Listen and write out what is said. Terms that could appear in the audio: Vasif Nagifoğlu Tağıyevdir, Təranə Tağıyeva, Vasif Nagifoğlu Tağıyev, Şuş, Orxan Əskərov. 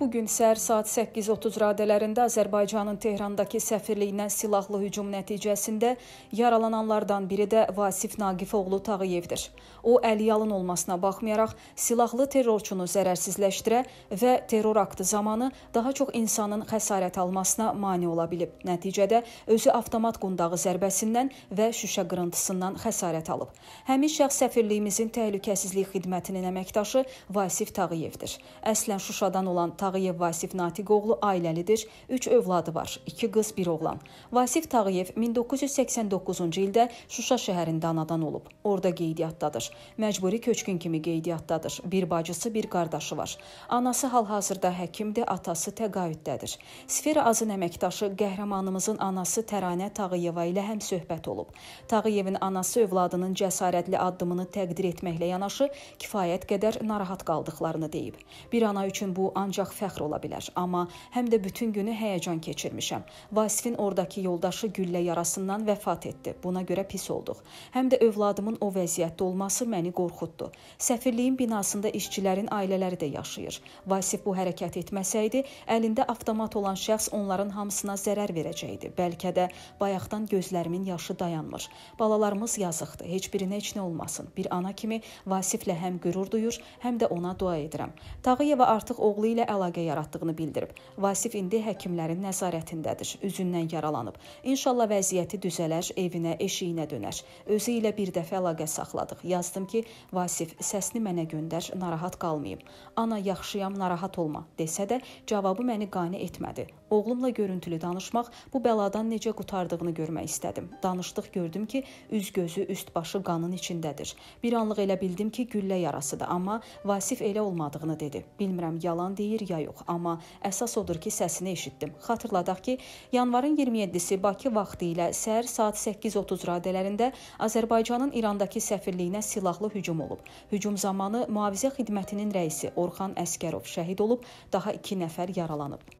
Bugün səhər saat 8:30 radələrində Azərbaycanın Tehrandakı səfirliyindən silahlı hücum nəticəsində yaralananlardan biri də Vasif Nagifoğlu Tağıyevdir. O, əliyalın olmasına baxmayaraq silahlı terrorçunu zərərsizləşdirə və terror aktı zamanı daha çox insanın xəsarət almasına mane ola bilib. Nəticədə özü avtomat qundağı zərbəsindən və şüşə qırıntısından xəsarət alıb. Həmin şəxs səfirliyimizin təhlükəsizlik xidmətinin əməkdaşı Vasif Tağıyevdir. Əslən Şuşadan olan Tağıyev Vasif Natiqoğlu ailəlidir, 3 övladı var, 2 qız, 1 oğlan. Vasif Tağıyev 1989-cu ildə Şuşa şəhərində anadan olub, orada qeydiyyatdadır. Məcburi köçkün kimi qeydiyyatdadır, bir bacısı, bir qardaşı var. Anası hal-hazırda həkimdir, atası təqaüddədir. Sfera Azın əməkdaşı qəhrəmanımızın anası Təranə Tağıyeva ilə həm söhbət olub. Tağıyevin anası övladının cəsarətli addımını təqdir etməklə yanaşı, kifayət qədər narahat qaldıqlarını deyib. Bir ana üçün bu ancaq fəxr ola bilər, amma həm də bütün günü həyəcan keçirmişəm. Vasifin oradakı yoldaşı güllə yarasından vəfat etdi. Buna görə pis olduq. Həm də övladımın o vəziyyətdə olması məni qorxutdu. Səfirliyin binasında işçilərin ailələri də yaşayır. Vasif bu hərəkət etməsəydi, əlində avtomat olan şəxs onların hamısına zərər verəcəkdi. Bəlkə də bayaqdan gözlərimin yaşı dayanmır. Balalarımız yazıqdı. Heç birinə heç nə olmasın. Bir ana kimi Vasiflə həm qürur duyur, həm də ona dua edirəm. Tağıyeva artıq oğlu ilə əlaqə yaratdığını bildirib. Vasif indi həkimlərin nəzarətindədir. Üzündən yaralanıb. İnşallah vəziyyəti düzələr, evinə, eşiyinə dönər. Özü ilə bir dəfə əlaqə saxladıq. Yazdım ki, Vasif, səsini mənə göndər, narahat qalmayım. Ana, yaxşıyam, narahat olma, desə də cavabı məni qane etmədi. Oğlumla görüntülü danışmaq, bu bəladan necə qurtardığını görmək istədim. Danışdıq, gördüm ki, üz-gözü, üst-başı qanın içindədir. Bir anlıq elə bildim ki, güllə yarasıdır, amma Vasif elə olmadığını dedi. Bilmirəm, yalan deyir ya yox, amma əsas odur ki, səsini eşitdim. Xatırladaq ki, yanvarın 27-si Bakı vaxtı ilə səhər saat 8:30 radələrində Azərbaycanın İrandakı səfirliyinə silahlı hücum olub. Hücum zamanı mühafizə xidmətinin rəisi Orxan Əskərov şəhid olub, daha 2 nəfər yaralanıb.